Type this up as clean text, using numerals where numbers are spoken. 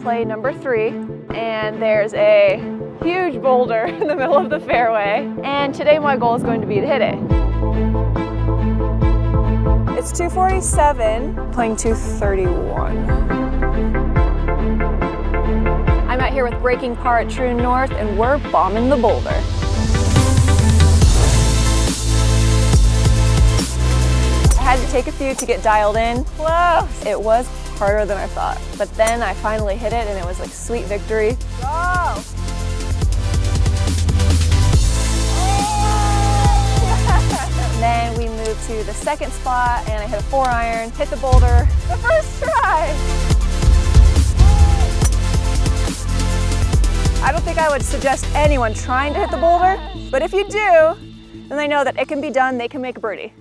play number 3, and there's a huge boulder in the middle of the fairway, and today my goal is going to be to hit it. It's 247, playing 231. I'm out here with Breaking Par at Troon North, and we're bombing the boulder. I had to take a few to get dialed in. Close. It was harder than I thought, but then I finally hit it and it was like sweet victory. Go. Oh. Yeah. Then we moved to the second spot and I hit a 4-iron, hit the boulder the first try. I don't think I would suggest anyone trying to hit the boulder, but if you do, then they know that it can be done, they can make a birdie.